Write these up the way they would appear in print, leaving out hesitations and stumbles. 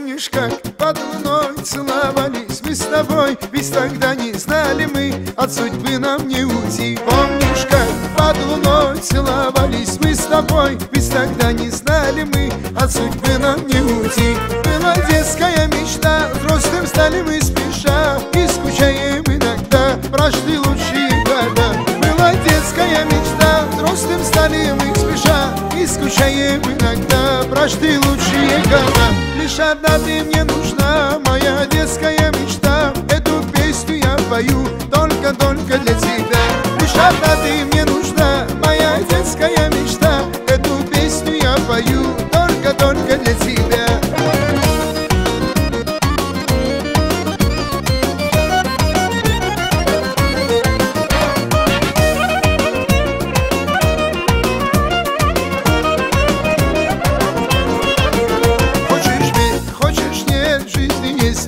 помнишь, как под луной целовались мы с тобой? Ведь тогда не знали мы, от судьбы нам не уйти. Помнишь, как под луной целовались мы с тобой? Ведь тогда не знали мы, от судьбы нам не уйти. Была детская мечта, взрослым стали мы спеша, и скучаем иногда, прошли лучшие года. Была детская мечта, взрослым стали мы спеша, и скучаем иногда, прошли лучшие года. Лишь одна ты мне нужна, моя детская мечта, эту песню я пою только для тебя. Лишь одна ты мне нужна, моя детская мечта, эту песню я пою только для тебя.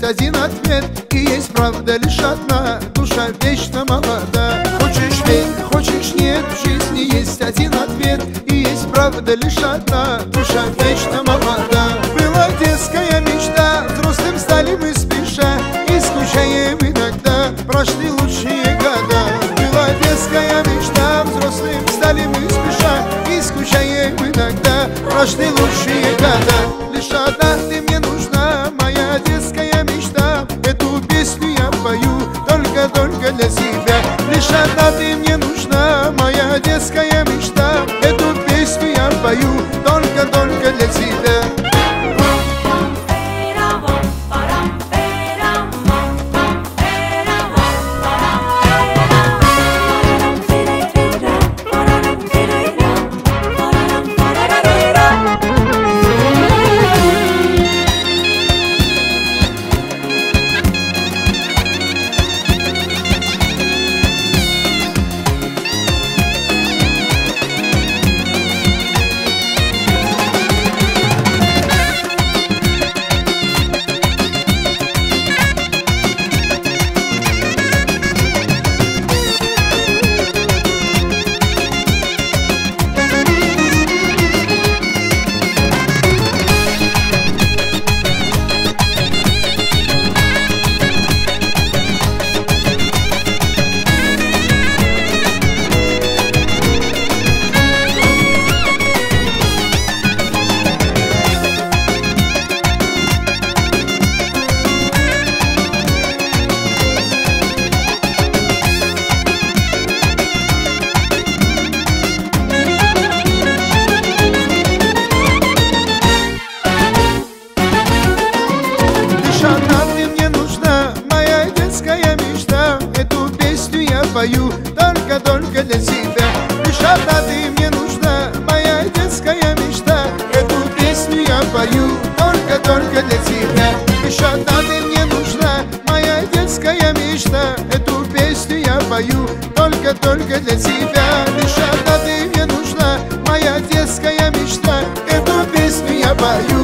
Один ответ, и есть правда лишь одна, душа вечно молода. Хочешь верь, хочешь нет, в жизни есть один ответ, и есть правда лишь одна, душа вечно молода. Была детская мечта, взрослым стали мы спеша, и скучаем иногда, прошли лучшие года. Была детская мечта, взрослым стали мы спеша, и скучаем иногда, прошли лучшие года. Лишь одна ты мне нужна, моя детская мечта, эту песню я пою только для себя. Лишь одна ты мне нужна, моя детская мечта, эту песню я пою только для тебя. Пою только для тебя. Лишь одна ты мне нужна, моя детская мечта, эту песню я пою только для тебя. Лишь одна ты мне нужна, моя детская мечта, эту песню я пою только для тебя. Лишь одна ты мне нужна, моя детская мечта, эту песню я пою